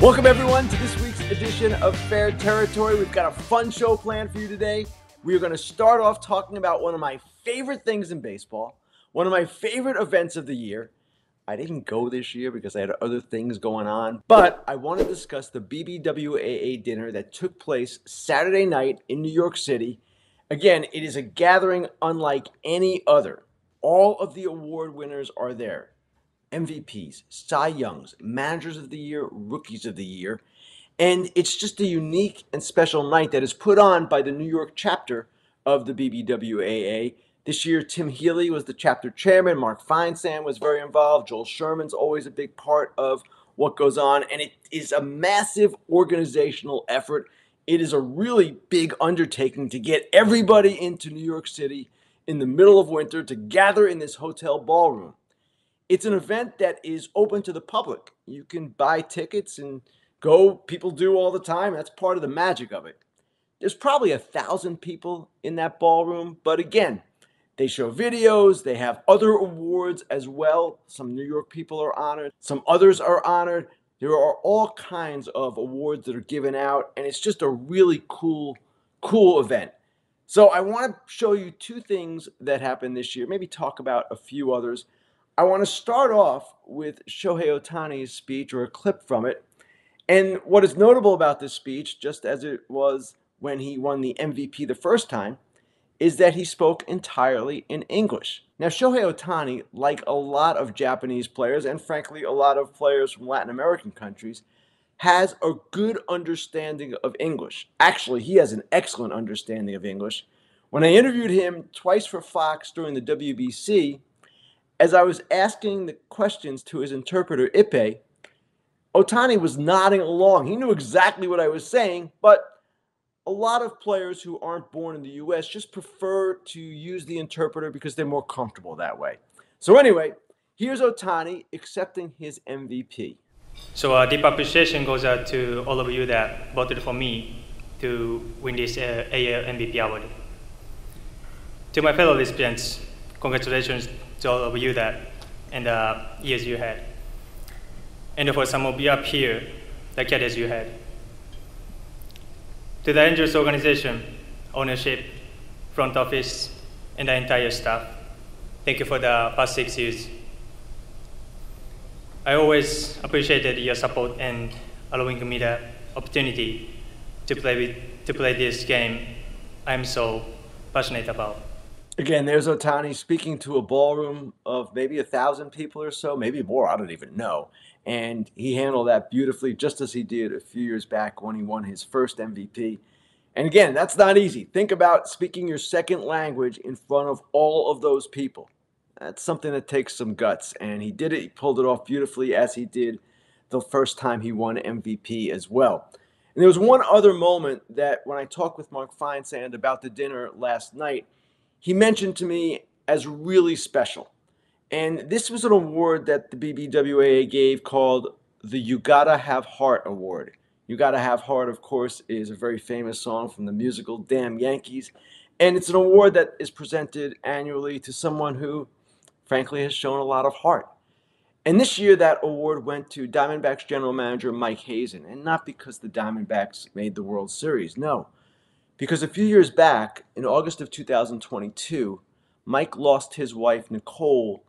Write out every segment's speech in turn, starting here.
Welcome, everyone, to this week's edition of Foul Territory. We've got a fun show planned for you today. We are going to start off talking about one of my favorite things in baseball, one of my favorite events of the year. I didn't go this year because I had other things going on, but I want to discuss the BBWAA dinner that took place Saturday night in New York City. Again, it is a gathering unlike any other. All of the award winners are there. MVPs, Cy Youngs, Managers of the Year, Rookies of the Year. And it's just a unique and special night that is put on by the New York chapter of the BBWAA. This year, Tim Healy was the chapter chairman. Mark Feinsand was very involved. Joel Sherman's always a big part of what goes on. And it is a massive organizational effort. It is a really big undertaking to get everybody into New York City in the middle of winter to gather in this hotel ballroom. It's an event that is open to the public. You can buy tickets and go. People do all the time. That's part of the magic of it. There's probably 1,000 people in that ballroom. But again, they show videos. They have other awards as well. Some New York people are honored. Some others are honored. There are all kinds of awards that are given out. And it's just a really cool event. So I want to show you two things that happened this year. Maybe talk about a few others. I want to start off with Shohei Ohtani's speech, or a clip from it. And what is notable about this speech, just as it was when he won the MVP the first time, is that he spoke entirely in English. Now, Shohei Ohtani, like a lot of Japanese players, and frankly, a lot of players from Latin American countries, has a good understanding of English. Actually, he has an excellent understanding of English. When I interviewed him twice for Fox during the WBC, as I was asking the questions to his interpreter, Ipe, Ohtani was nodding along. He knew exactly what I was saying, but a lot of players who aren't born in the U.S. just prefer to use the interpreter because they're more comfortable that way. So anyway, here's Ohtani accepting his MVP. So a deep appreciation goes out to all of you that voted for me to win this AL MVP award. To my fellow recipients, congratulations to all of you that and the years you had. And for some of you up here, the cadets you had. To the Angels organization, ownership, front office, and the entire staff, thank you for the past 6 years. I always appreciated your support and allowing me the opportunity to play this game I'm so passionate about. Again, there's Ohtani speaking to a ballroom of maybe 1,000 people or so, maybe more, I don't even know. And he handled that beautifully, just as he did a few years back when he won his first MVP. And again, that's not easy. Think about speaking your second language in front of all of those people. That's something that takes some guts. And he did it. He pulled it off beautifully, as he did the first time he won MVP as well. And there was one other moment that when I talked with Mark Feinsand about the dinner last night, he mentioned to me as really special. And this was an award that the BBWAA gave called the You Gotta Have Heart Award. You Gotta Have Heart, of course, is a very famous song from the musical Damn Yankees. And it's an award that is presented annually to someone who, frankly, has shown a lot of heart. And this year, that award went to Diamondbacks general manager Mike Hazen. And not because the Diamondbacks made the World Series, no. Because a few years back, in August of 2022, Mike lost his wife, Nicole,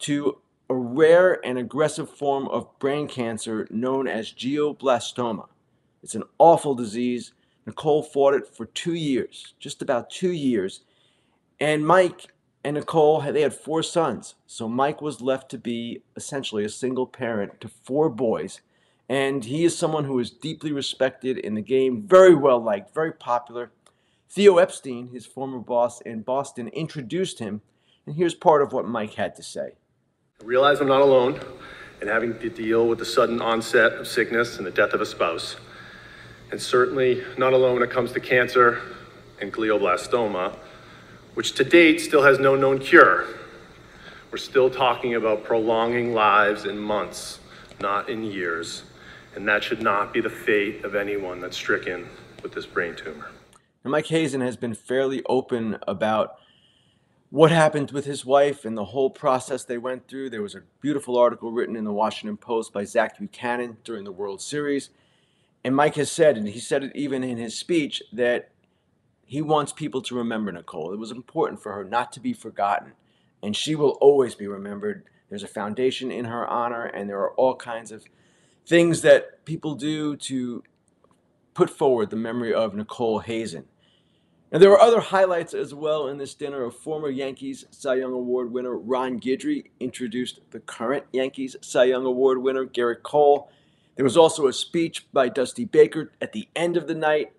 to a rare and aggressive form of brain cancer known as glioblastoma. It's an awful disease. Nicole fought it for 2 years, just about 2 years. And Mike and Nicole, they had 4 sons. So Mike was left to be essentially a single parent to 4 boys. And he is someone who is deeply respected in the game, very well liked, very popular. Theo Epstein, his former boss in Boston, introduced him. And here's part of what Mike had to say. I realize I'm not alone in having to deal with the sudden onset of sickness and the death of a spouse. And certainly not alone when it comes to cancer and glioblastoma, which to date still has no known cure. We're still talking about prolonging lives in months, not in years. And that should not be the fate of anyone that's stricken with this brain tumor. And Mike Hazen has been fairly open about what happened with his wife and the whole process they went through. There was a beautiful article written in the Washington Post by Zach Buchanan during the World Series. And Mike has said, and he said it even in his speech, that he wants people to remember Nicole. It was important for her not to be forgotten. And she will always be remembered. There's a foundation in her honor, and there are all kinds of things that people do to put forward the memory of Nicole Hazen. Now, there were other highlights as well in this dinner. Of former Yankees Cy Young Award winner Ron Guidry introduced the current Yankees Cy Young Award winner Gerrit Cole. There was also a speech by Dusty Baker at the end of the night.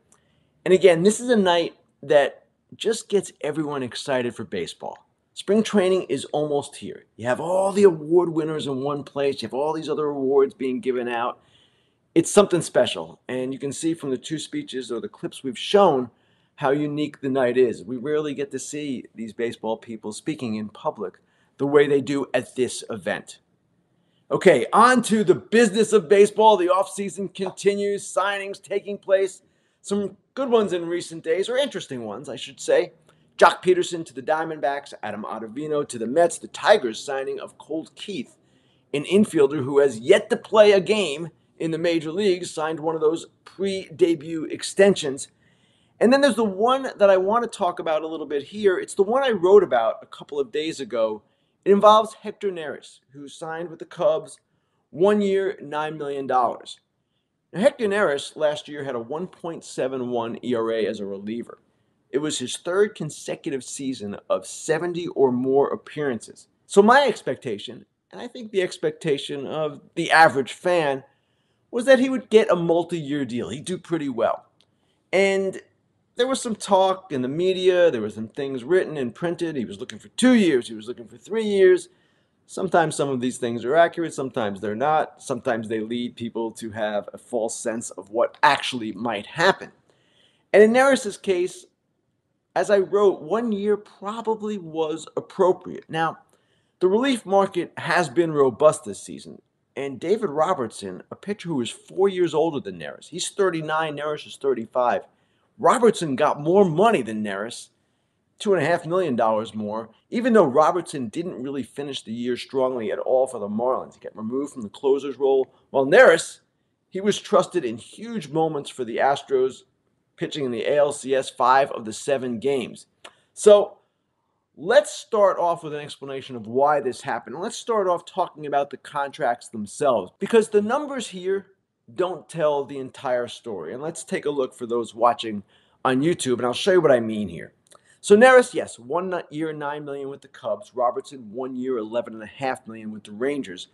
And again, this is a night that just gets everyone excited for baseball. Spring training is almost here. You have all the award winners in one place. You have all these other awards being given out. It's something special. And you can see from the two speeches or the clips we've shown how unique the night is. We rarely get to see these baseball people speaking in public the way they do at this event. Okay, on to the business of baseball. The offseason continues. Signings taking place. Some good ones in recent days, or interesting ones, I should say. Jack Peterson to the Diamondbacks, Adam Ottavino to the Mets, the Tigers signing of Colt Keith, an infielder who has yet to play a game in the major leagues, signed one of those pre-debut extensions. And then there's the one that I want to talk about a little bit here. It's the one I wrote about a couple of days ago. It involves Hector Neris, who signed with the Cubs, 1 year, $9 million. Now, Hector Neris last year had a 1.71 ERA as a reliever. It was his third consecutive season of 70 or more appearances. So my expectation, and I think the expectation of the average fan, was that he would get a multi-year deal. He'd do pretty well. And there was some talk in the media. There were some things written and printed. He was looking for 2 years. He was looking for 3 years. Sometimes some of these things are accurate. Sometimes they're not. Sometimes they lead people to have a false sense of what actually might happen. And in Neris's case, as I wrote, 1 year probably was appropriate. Now, the relief market has been robust this season. And David Robertson, a pitcher who is 4 years older than Neris, he's 39, Neris is 35. Robertson got more money than Neris, $2.5 million more, even though Robertson didn't really finish the year strongly at all for the Marlins. He got removed from the closer's role. While Neris, he was trusted in huge moments for the Astros, pitching in the ALCS 5 of the 7 games. So let's start off with an explanation of why this happened. Let's start off talking about the contracts themselves, because the numbers here don't tell the entire story. And let's take a look for those watching on YouTube, and I'll show you what I mean here. So Neris, yes, 1 year, $9 million with the Cubs. Robertson, 1 year, $11.5 million with the Rangers.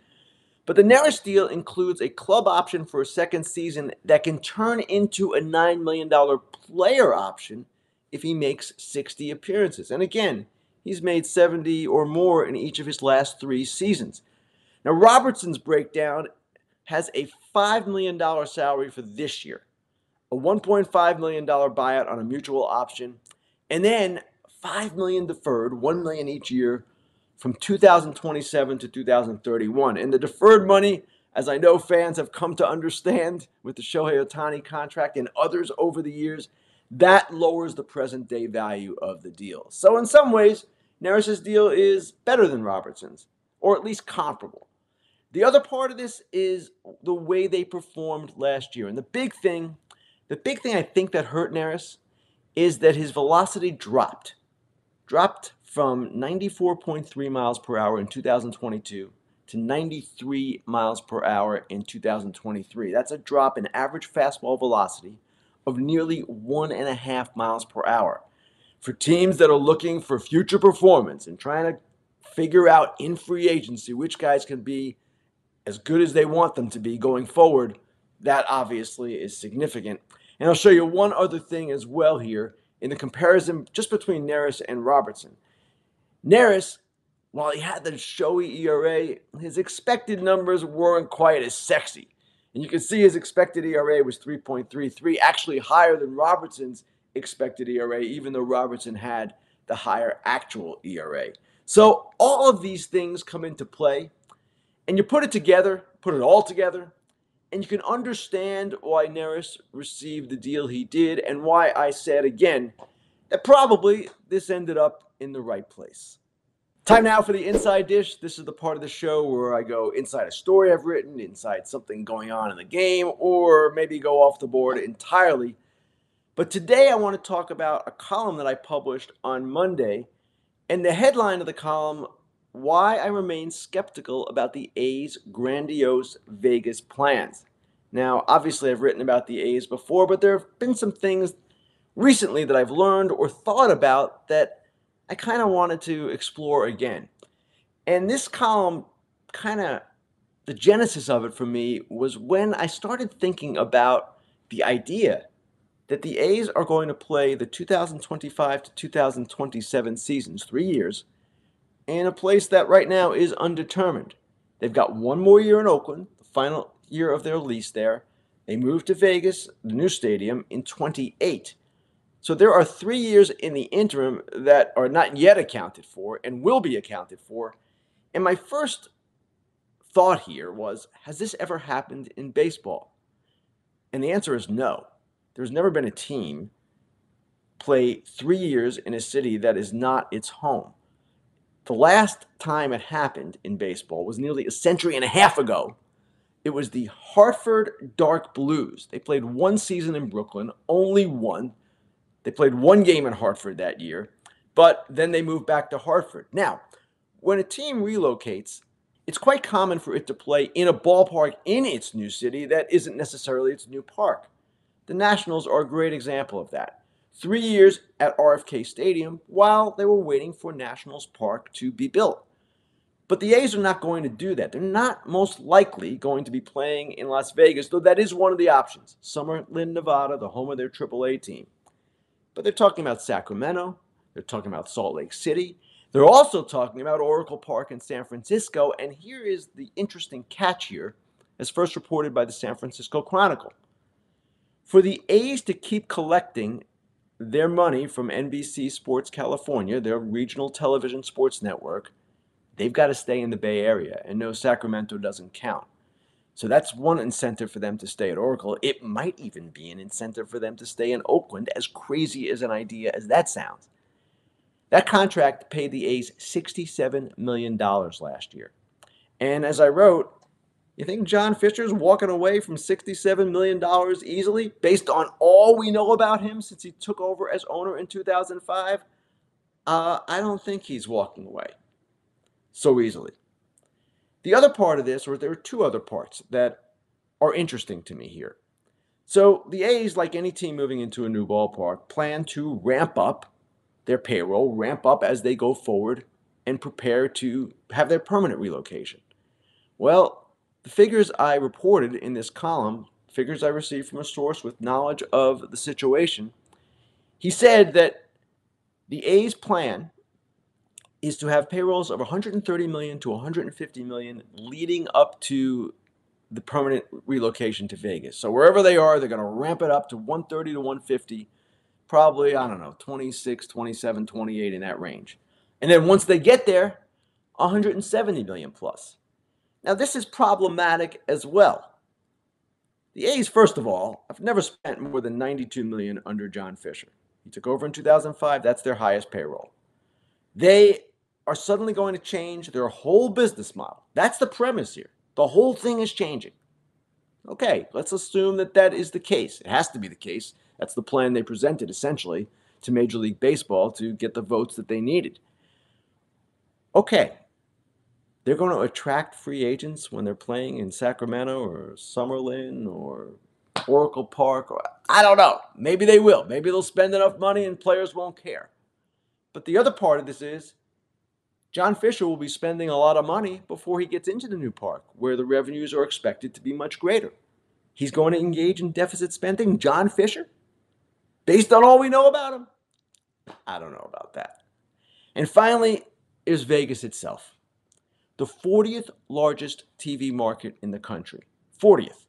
But the Neris deal includes a club option for a second season that can turn into a $9 million player option if he makes 60 appearances. And again, he's made 70 or more in each of his last 3 seasons. Now, Robertson's breakdown has a $5 million salary for this year, a $1.5 million buyout on a mutual option, and then $5 million deferred, $1 million each year, from 2027 to 2031. And the deferred money, as I know fans have come to understand with the Shohei Ohtani contract and others over the years, that lowers the present day value of the deal. So in some ways, Neris's deal is better than Robertson's, or at least comparable. The other part of this is the way they performed last year. And the big thing I think that hurt Neris is that his velocity dropped from 94.3 miles per hour in 2022 to 93 miles per hour in 2023. That's a drop in average fastball velocity of nearly 1.5 miles per hour. For teams that are looking for future performance and trying to figure out in free agency which guys can be as good as they want them to be going forward, that obviously is significant. And I'll show you one other thing as well here in the comparison just between Neris and Robertson. Neris, while he had the showy ERA, his expected numbers weren't quite as sexy. And you can see his expected ERA was 3.33, actually higher than Robertson's expected ERA, even though Robertson had the higher actual ERA. So all of these things come into play, and you put it all together, and you can understand why Neris received the deal he did and why I said, again, that probably this ended up in the right place. Time now for the Inside Dish. This is the part of the show where I go inside a story I've written, inside something going on in the game, or maybe go off the board entirely. But today I want to talk about a column that I published on Monday, and the headline of the column, Why I Remain Skeptical About the A's Grandiose Vegas Plans. Now, obviously I've written about the A's before, but there have been some things recently that I've learned or thought about that I kind of wanted to explore again. And this column, kind of the genesis of it for me was when I started thinking about the idea that the A's are going to play the 2025 to 2027 seasons, 3 years, in a place that right now is undetermined. They've got one more year in Oakland, the final year of their lease there. They moved to Vegas, the new stadium, in 28. So there are 3 years in the interim that are not yet accounted for and will be accounted for. And my first thought here was, has this ever happened in baseball? And the answer is no. There's never been a team play 3 years in a city that is not its home. The last time it happened in baseball was nearly a century and a half ago. It was the Hartford Dark Blues. They played one season in Brooklyn, only one. They played one game in Hartford that year, but then they moved back to Hartford. Now, when a team relocates, it's quite common for it to play in a ballpark in its new city that isn't necessarily its new park. The Nationals are a great example of that. 3 years at RFK Stadium while they were waiting for Nationals Park to be built. But the A's are not going to do that. They're not most likely going to be playing in Las Vegas, though that is one of the options. Summerlin, Nevada, the home of their AAA team. But they're talking about Sacramento, they're talking about Salt Lake City, they're also talking about Oracle Park in San Francisco, and here is the interesting catch here, as first reported by the San Francisco Chronicle. For the A's to keep collecting their money from NBC Sports California, their regional television sports network, they've got to stay in the Bay Area, and no, Sacramento doesn't count. So that's one incentive for them to stay at Oracle. It might even be an incentive for them to stay in Oakland, as crazy as an idea as that sounds. That contract paid the A's $67 million last year. And as I wrote, you think John Fisher's walking away from $67 million easily, based on all we know about him since he took over as owner in 2005? I don't think he's walking away so easily. The other part of this, or there are two other parts that are interesting to me here. So the A's, like any team moving into a new ballpark, plan to ramp up their payroll, ramp up as they go forward and prepare to have their permanent relocation. Well, the figures I reported in this column, figures I received from a source with knowledge of the situation, he said that the A's plan is to have payrolls of $130 million to $150 million leading up to the permanent relocation to Vegas. So wherever they are, they're going to ramp it up to $130 to $150, probably, I don't know, 26, 27, 28 in that range. And then once they get there, $170 million plus. Now this is problematic as well. The A's, first of all, have never spent more than $92 million under John Fisher. He took over in 2005. That's their highest payroll. They are suddenly going to change their whole business model. That's the premise here. The whole thing is changing. Okay, let's assume that that is the case. It has to be the case. That's the plan they presented, essentially, to Major League Baseball to get the votes that they needed. Okay, they're going to attract free agents when they're playing in Sacramento or Summerlin or Oracle Park. Or, I don't know. Maybe they will. Maybe they'll spend enough money and players won't care. But the other part of this is John Fisher will be spending a lot of money before he gets into the new park, where the revenues are expected to be much greater. He's going to engage in deficit spending, John Fisher, based on all we know about him. I don't know about that. And finally, is Vegas itself, the 40th largest TV market in the country. 40th.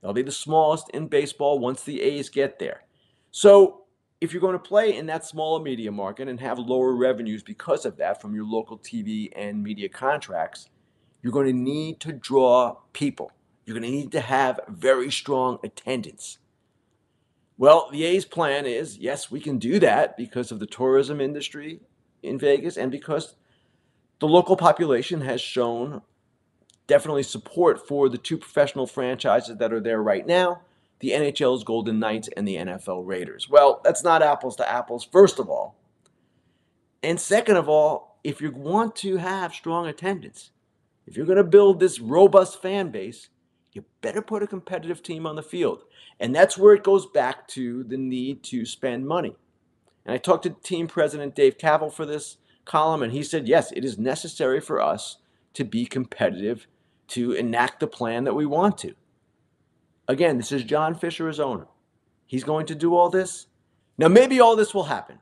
They'll be the smallest in baseball once the A's get there. So if you're going to play in that smaller media market and have lower revenues because of that from your local TV and media contracts, you're going to need to draw people. You're going to need to have very strong attendance. Well, the A's plan is, yes, we can do that because of the tourism industry in Vegas and because the local population has shown definitely support for the two professional franchises that are there right now, the NHL's Golden Knights and the NFL Raiders. Well, that's not apples to apples, first of all. And second of all, if you want to have strong attendance, if you're going to build this robust fan base, you better put a competitive team on the field. And that's where it goes back to the need to spend money. And I talked to team president Dave Cavill for this column, and he said, yes, it is necessary for us to be competitive to enact the plan that we want to. Again, this is John Fisher as owner. He's going to do all this. Now, maybe all this will happen.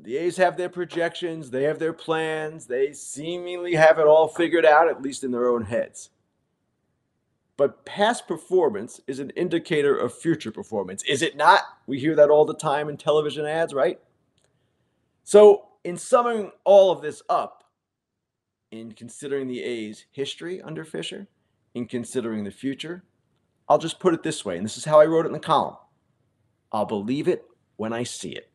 The A's have their projections. They have their plans. They seemingly have it all figured out, at least in their own heads. But past performance is an indicator of future performance, is it not? We hear that all the time in television ads, right? So in summing all of this up, in considering the A's history under Fisher, in considering the future, I'll just put it this way, and this is how I wrote it in the column. I'll believe it when I see it.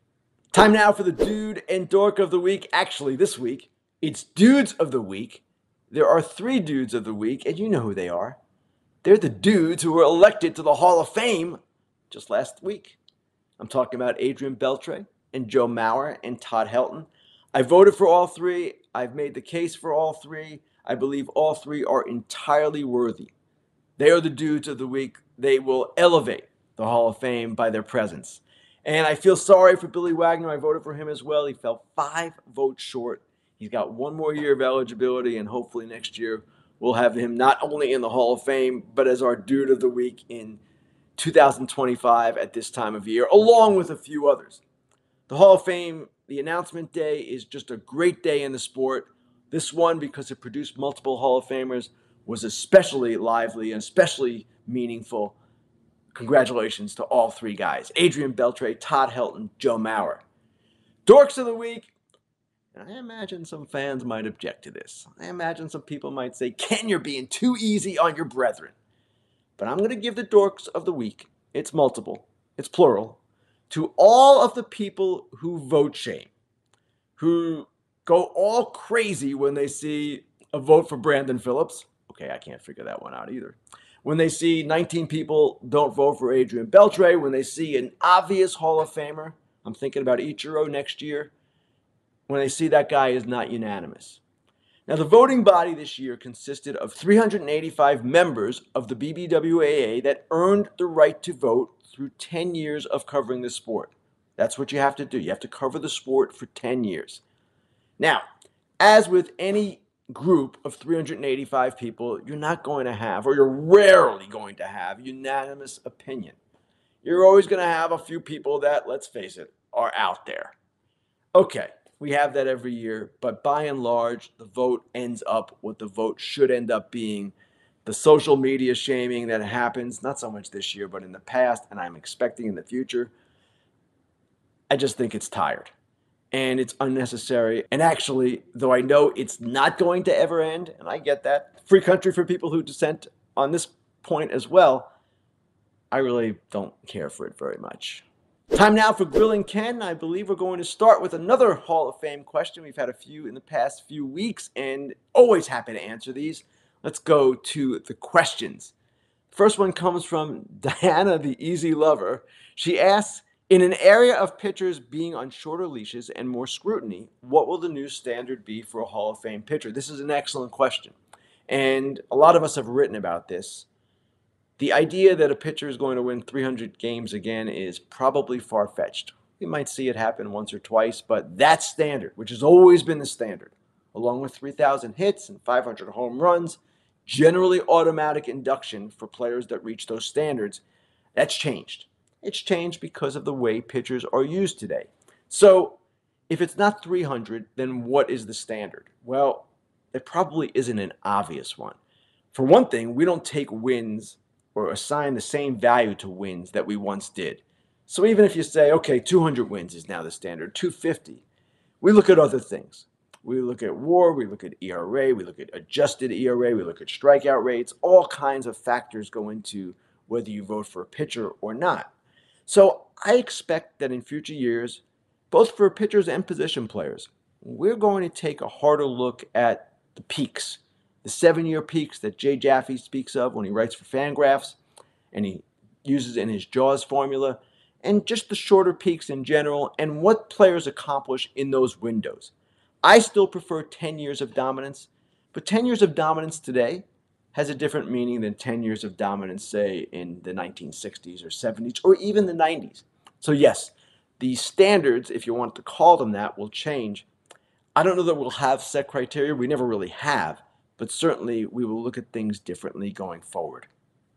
Time now for the Dude and Dork of the Week. Actually, this week, it's Dudes of the Week. There are three Dudes of the Week, and you know who they are. They're the dudes who were elected to the Hall of Fame just last week. I'm talking about Adrian Beltre and Joe Mauer and Todd Helton. I voted for all three. I've made the case for all three. I believe all three are entirely worthy. They are the dudes of the week. They will elevate the Hall of Fame by their presence. And I feel sorry for Billy Wagner. I voted for him as well. He fell 5 votes short. He's got one more year of eligibility, and hopefully next year we'll have him not only in the Hall of Fame, but as our Dude of the Week in 2025 at this time of year, along with a few others. The Hall of Fame, the announcement day, is just a great day in the sport. This one, because it produced multiple Hall of Famers, was especially lively and especially meaningful. Congratulations to all three guys, Adrian Beltre, Todd Helton, Joe Mauer. Dorks of the Week. And I imagine some fans might object to this. I imagine some people might say, Ken, you're being too easy on your brethren. But I'm going to give the dorks of the week, it's multiple, it's plural, to all of the people who vote shame, who go all crazy when they see a vote for Brandon Phillips. Okay, I can't figure that one out either. When they see 19 people don't vote for Adrian Beltre, when they see an obvious Hall of Famer, I'm thinking about Ichiro next year, when they see that guy is not unanimous. Now, the voting body this year consisted of 385 members of the BBWAA that earned the right to vote through 10 years of covering the sport. That's what you have to do. You have to cover the sport for 10 years. Now, as with any group of 385 people, you're not going to have, or you're rarely going to have, unanimous opinion. You're always going to have a few people that, let's face it, are out there. Okay. We have that every year, but by and large, the vote ends up what the vote should end up being. The social media shaming that happens, not so much this year, but in the past, and I'm expecting in the future, I just think it's tired. And it's unnecessary. And actually, though I know it's not going to ever end, and I get that, free country for people who dissent on this point as well, I really don't care for it very much. Time now for Grilling Ken. I believe we're going to start with another Hall of Fame question. We've had a few in the past few weeks and always happy to answer these. Let's go to the questions. First one comes from Diana the Easy Lover. She asks, in an area of pitchers being on shorter leashes and more scrutiny, what will the new standard be for a Hall of Fame pitcher? This is an excellent question. And a lot of us have written about this. The idea that a pitcher is going to win 300 games again is probably far-fetched. We might see it happen once or twice, but that standard, which has always been the standard, along with 3,000 hits and 500 home runs, generally automatic induction for players that reach those standards, that's changed. It's changed because of the way pitchers are used today. So if it's not 300, then what is the standard? Well, it probably isn't an obvious one. For one thing, we don't take wins or assign the same value to wins that we once did. So even if you say, okay, 200 wins is now the standard, 250, we look at other things. We look at WAR, we look at ERA, we look at adjusted ERA, we look at strikeout rates, all kinds of factors go into whether you vote for a pitcher or not. So I expect that in future years, both for pitchers and position players, we're going to take a harder look at the peaks, the 7-year peaks that Jay Jaffe speaks of when he writes for Fangraphs and he uses in his JAWS formula, and just the shorter peaks in general and what players accomplish in those windows. I still prefer 10 years of dominance, but 10 years of dominance today has a different meaning than 10 years of dominance, say, in the 1960s or 70s or even the 90s. So yes, the standards, if you want to call them that, will change. I don't know that we'll have set criteria. We never really have, but certainly we will look at things differently going forward.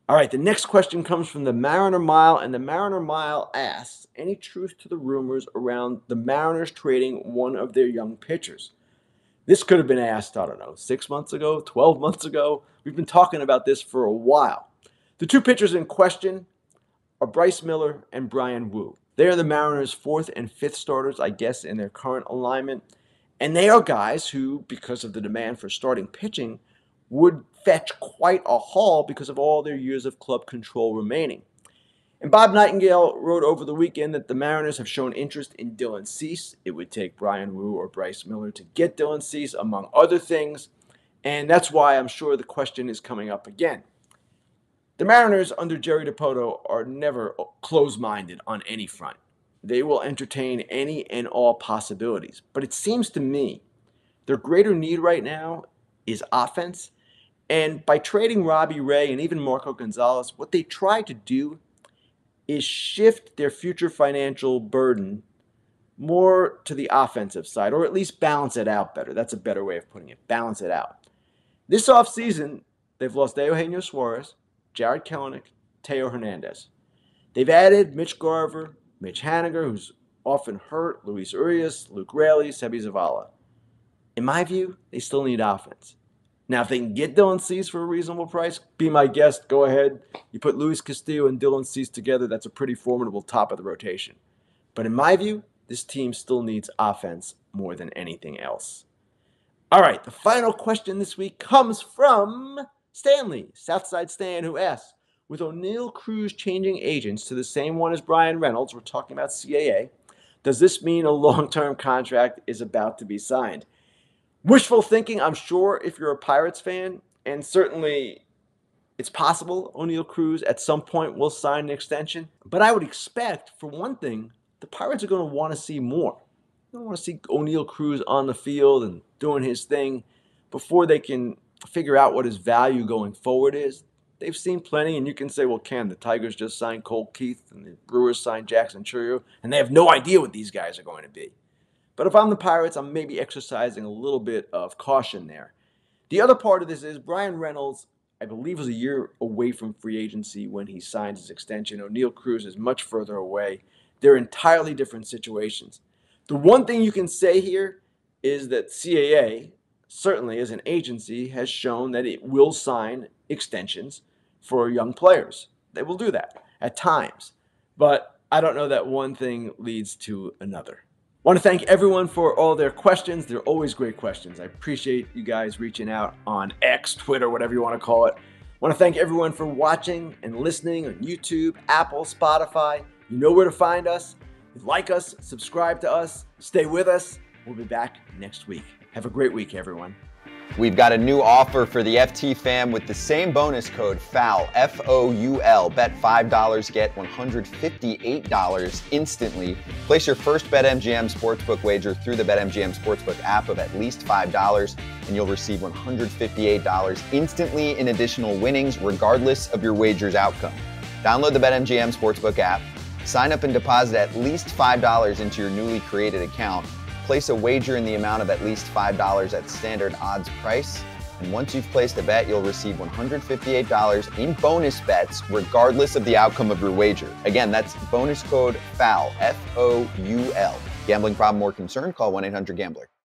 All right, the next question comes from the Mariner Mile, and the Mariner Mile asks, any truth to the rumors around the Mariners trading one of their young pitchers? This could have been asked, I don't know, 6 months ago, 12 months ago. We've been talking about this for a while. The two pitchers in question are Bryce Miller and Brian Wu. They are the Mariners' fourth and fifth starters, I guess, in their current alignment. And they are guys who, because of the demand for starting pitching, would fetch quite a haul because of all their years of club control remaining. And Bob Nightingale wrote over the weekend that the Mariners have shown interest in Dylan Cease. It would take Brian Wu or Bryce Miller to get Dylan Cease, among other things. And that's why I'm sure the question is coming up again. The Mariners under Jerry DiPoto are never close-minded on any front. They will entertain any and all possibilities. But it seems to me their greater need right now is offense. And by trading Robbie Ray and even Marco Gonzalez, what they try to do is shift their future financial burden more to the offensive side, or at least balance it out better. That's a better way of putting it, balance it out. This offseason, they've lost Eugenio Suarez, Jarred Kelenic, Teo Hernandez. They've added Mitch Garver, Mitch Haniger, who's often hurt, Luis Urias, Luke Raley, Seby Zavala. In my view, they still need offense. Now, if they can get Dylan Cease for a reasonable price, be my guest, go ahead. You put Luis Castillo and Dylan Cease together, that's a pretty formidable top of the rotation. But in my view, this team still needs offense more than anything else. All right, the final question this week comes from Stanley, Southside Stan, who asks, with Oneil Cruz changing agents to the same one as Brian Reynolds, we're talking about CAA, does this mean a long-term contract is about to be signed? Wishful thinking, I'm sure, if you're a Pirates fan, and certainly it's possible Oneil Cruz at some point will sign an extension. But I would expect, for one thing, the Pirates are going to want to see more. They want to see Oneil Cruz on the field and doing his thing before they can figure out what his value going forward is. They've seen plenty, and you can say, well, Ken, the Tigers just signed Colt Keith, and the Brewers signed Jackson Churio, and they have no idea what these guys are going to be. But if I'm the Pirates, I'm maybe exercising a little bit of caution there. The other part of this is Brian Reynolds, I believe, was a year away from free agency when he signed his extension. Oneil Cruz is much further away. They're entirely different situations. The one thing you can say here is that CAA, certainly as an agency, has shown that it will sign extensions for young players. They will do that at times. But I don't know that one thing leads to another. I want to thank everyone for all their questions. They're always great questions. I appreciate you guys reaching out on X, Twitter, whatever you want to call it. I want to thank everyone for watching and listening on YouTube, Apple, Spotify. You know where to find us. Like us, subscribe to us, stay with us. We'll be back next week. Have a great week, everyone. We've got a new offer for the FT fam with the same bonus code FOUL, F-O-U-L. Bet $5, get $158 instantly. Place your first BetMGM Sportsbook wager through the BetMGM Sportsbook app of at least $5, and you'll receive $158 instantly in additional winnings, regardless of your wager's outcome. Download the BetMGM Sportsbook app, sign up and deposit at least $5 into your newly created account. Place a wager in the amount of at least $5 at standard odds price. And once you've placed a bet, you'll receive $158 in bonus bets, regardless of the outcome of your wager. Again, that's bonus code FOUL, F-O-U-L. Gambling problem or concern? Call 1-800-GAMBLER.